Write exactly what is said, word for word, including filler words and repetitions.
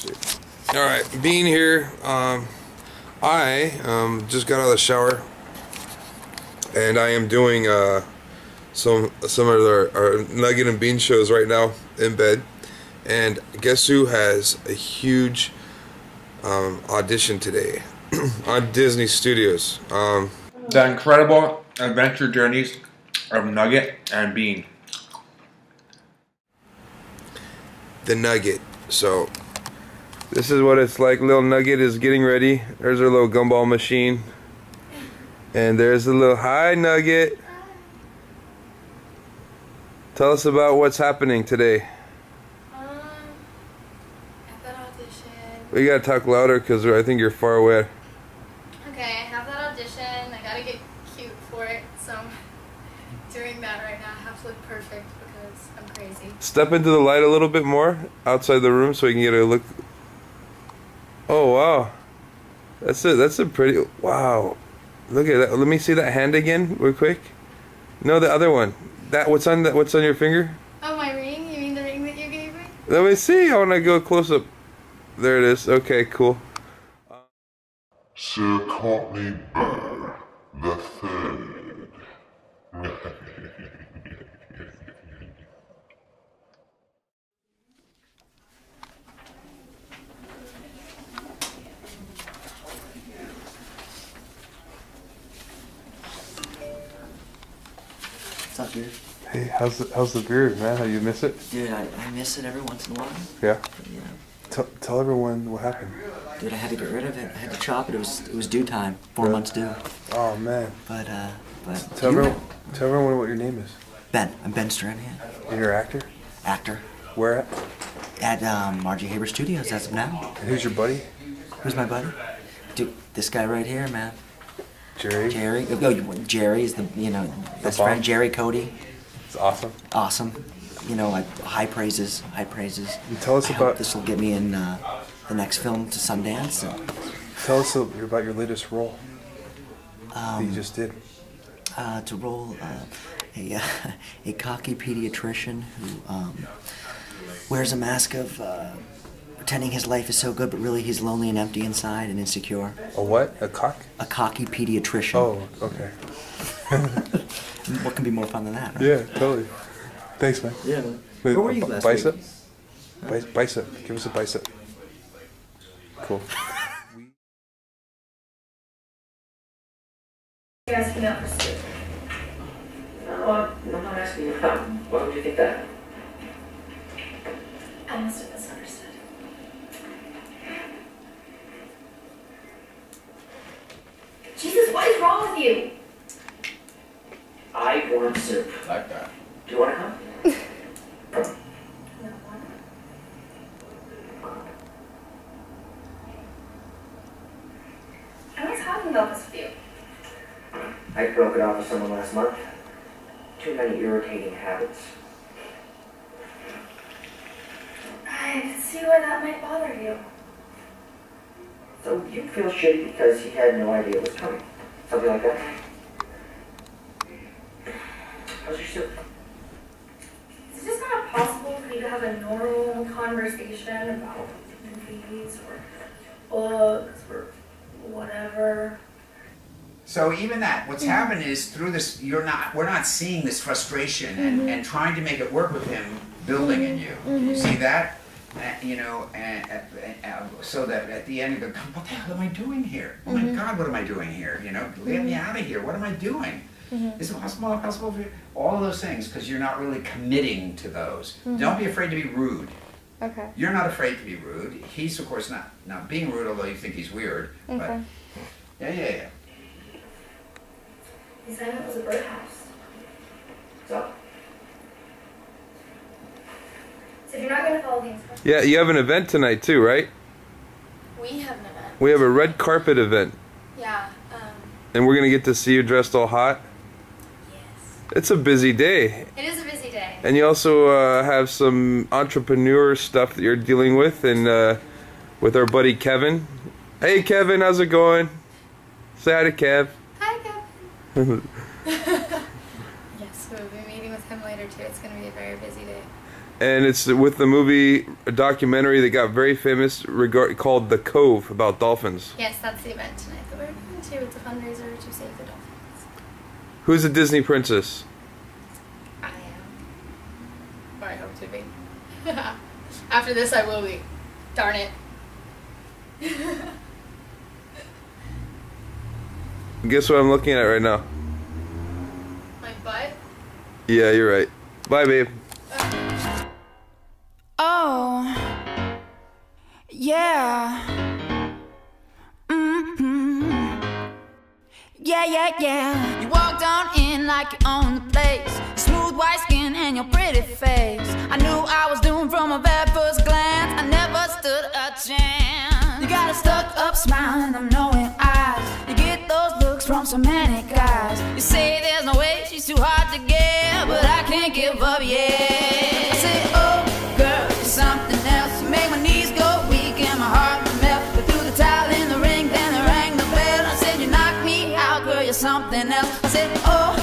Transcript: Shit. All right, Bean here. Um, I um, just got out of the shower, and I am doing uh, some some of our, our Nugget and Bean shows right now in bed. And guess who has a huge um, audition today on Disney Studios? Um, the incredible adventure journeys of Nugget and Bean. The Nugget. So this is what it's like. Little Nugget is getting ready. There's her little gumball machine, and there's the little hi Nugget. Tell us about what's happening today. Um, at that audition. We gotta talk louder because I think you're far away. Okay, I have that audition. I gotta get cute for it, so I'm doing that right now. I have to look perfect. I'm crazy. Step into the light a little bit more outside the room so we can get a look. Oh wow, that's it. That's a pretty wow. Look at that. Let me see that hand again, real quick. No, the other one. That what's on that? What's on your finger? Oh, my ring. You mean the ring that you gave me? Let me see. I want to go close up. There it is. Okay, cool. Sir Courtney Burr the Third. Hey, how's the, how's the beard, man? How you miss it? Dude, I, I miss it every once in a while. Yeah? Yeah. Tell, tell everyone what happened. Dude, I had to get rid of it. I had to chop it. It was it was due time. Four really? months due. Oh, man. But, uh, but... Tell everyone, tell everyone what your name is. Ben. I'm Ben Stranian. And you're an actor? Actor. Where at? At um, Margie Haber Studios, as of now. And who's your buddy? Who's my buddy? Dude, this guy right here, man. Jerry. Jerry. No, Jerry is the you know best friend. Jerry Cody. It's awesome. Awesome. You know, I, high praises. High praises. And tell us I about hope this will get me in uh, the next film to Sundance. And, tell us about your latest role um, that you just did. Uh, to role uh, a uh, a cocky pediatrician who um, wears a mask of uh, pretending his life is so good, but really he's lonely and empty inside and insecure. A what? A cock? A cocky pediatrician. Oh, okay. What can be more fun than that? Right? Yeah, totally. Thanks, man. Yeah. Wait, where were you last bicep? Week? Bicep? Huh? Bicep. Give us a bicep. Cool. You guys been out for sleep? No, I'm not asking you. Why would you think that? I must have misunderstood. Jesus, what is wrong with you? I want soup. Like that. Do you want to come? No, why not? I was talking about this with you. I broke it off with someone last month. Too many irritating habits. I can see why that might bother you. So you feel shitty because he had no idea it was coming. Something like that. How's your soup? Is it just not possible for you to have a normal conversation about movies or books or whatever? So even that, what's mm-hmm. happened is through this, you're not, we're not seeing this frustration mm-hmm. and, and trying to make it work with him building mm-hmm. in you. Mm-hmm. You see that? Uh, you know, and, and, and so that at the end, you go, what the hell am I doing here? Oh mm-hmm. my God, what am I doing here? You know, mm-hmm. get me out of here. What am I doing? Mm-hmm. Is it possible? Possible? For you? All of those things, because you're not really committing to those. Mm-hmm. Don't be afraid to be rude. Okay. You're not afraid to be rude. He's of course not not being rude, although you think he's weird. Okay. But yeah, yeah, yeah. He said it was a birdhouse. So. So you're not going to follow the instructions. Yeah, you have an event tonight too, right? We have an event. We have a red carpet event. Yeah. Um, and we're going to get to see you dressed all hot. Yes. It's a busy day. It is a busy day. And you also uh, have some entrepreneur stuff that you're dealing with, and uh, with our buddy Kevin. Hey Kevin, how's it going? Say hi to Kev. Hi Kevin. Yes, we'll be meeting with him later too. It's going to be a very busy day. and it's with the movie, a documentary that got very famous regard called The Cove, about dolphins. Yes, that's the event tonight that we're going to. It's a fundraiser to save the dolphins. Who's a Disney princess? I am. Or I hope to be. After this, I will be. Darn it. Guess what I'm looking at right now? My butt? Yeah, you're right. Bye, babe. Uh. Oh. Yeah. Mm-hmm. Yeah, yeah, yeah. You walked on in like you own the place. Your smooth white skin and your pretty face. I knew I was doomed from a very first glance. I never stood a chance. You got a stuck-up smile and them knowing eyes. You get those looks from so many guys. You say there's no way, she's too hard to get, but I can't give up yet. I say, oh girl, you're something else. You make my knees go weak and my heart will melt. But threw the towel in the ring, then I rang the bell. I said, you knocked me out, girl, you're something else. I said, oh.